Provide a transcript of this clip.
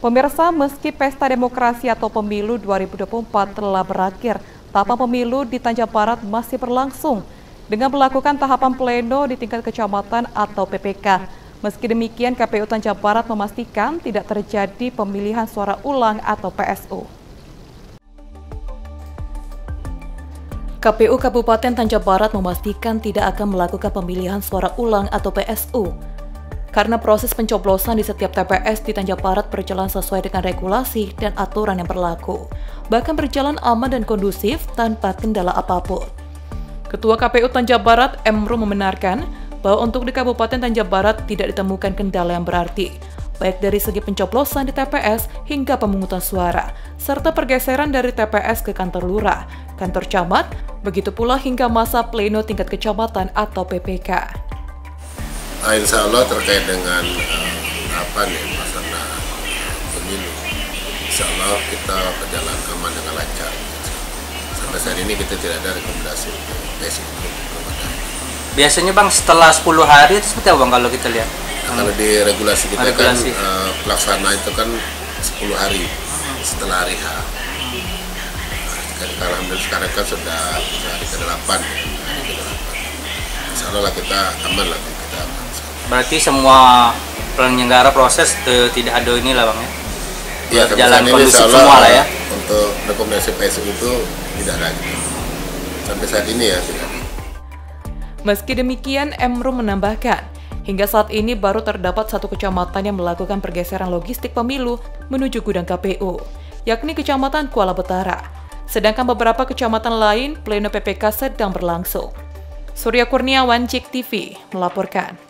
Pemirsa, meski pesta demokrasi atau pemilu 2024 telah berakhir, tahapan pemilu di Tanjab Barat masih berlangsung dengan melakukan tahapan pleno di tingkat kecamatan atau PPK. Meski demikian, KPU Tanjab Barat memastikan tidak terjadi pemilihan suara ulang atau PSU. KPU Kabupaten Tanjab Barat memastikan tidak akan melakukan pemilihan suara ulang atau PSU. Karena proses pencoblosan di setiap TPS di Tanjab Barat berjalan sesuai dengan regulasi dan aturan yang berlaku, bahkan berjalan aman dan kondusif tanpa kendala apapun. Ketua KPU Tanjab Barat, Emro, membenarkan bahwa untuk di Kabupaten Tanjab Barat tidak ditemukan kendala yang berarti, baik dari segi pencoblosan di TPS hingga pemungutan suara, serta pergeseran dari TPS ke kantor lurah, kantor camat, begitu pula hingga masa pleno tingkat kecamatan atau PPK. Insya Allah terkait dengan pelaksanaan pemilu, insya Allah kita berjalan aman dengan lancar. Sampai saat ini kita tidak ada rekomendasi PSU. Biasanya Bang, setelah 10 hari itu seperti apa Bang kalau kita lihat? Kalau di regulasi kita regulasi. Kan pelaksanaan itu kan 10 hari setelah hari H. Alhamdulillah sekarang kan sudah hari ke-8. Insya Allah kita aman lah. Berarti semua penyelenggara proses tidak ada inilah Bang ya? Iya, jalan kondusif semua lah ya? Untuk rekomendasi PSU itu tidak ada gitu. Sampai saat ini ya tidak ada. Meski demikian, Emro menambahkan, hingga saat ini baru terdapat satu kecamatan yang melakukan pergeseran logistik pemilu menuju gudang KPU, yakni kecamatan Kuala Betara. Sedangkan beberapa kecamatan lain, pleno PPK sedang berlangsung. Surya Kurniawan, Cik TV, melaporkan.